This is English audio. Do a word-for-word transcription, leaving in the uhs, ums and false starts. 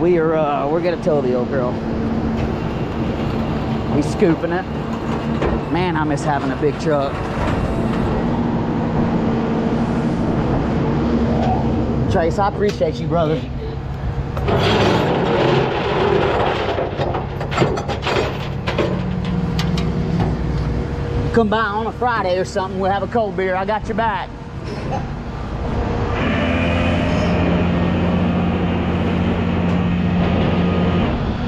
we are uh, we're gonna tow the old girl. He's scooping it. Man, I miss having a big truck. Trace, I appreciate you, brother. Come by on a Friday or something, we'll have a cold beer. I got your back.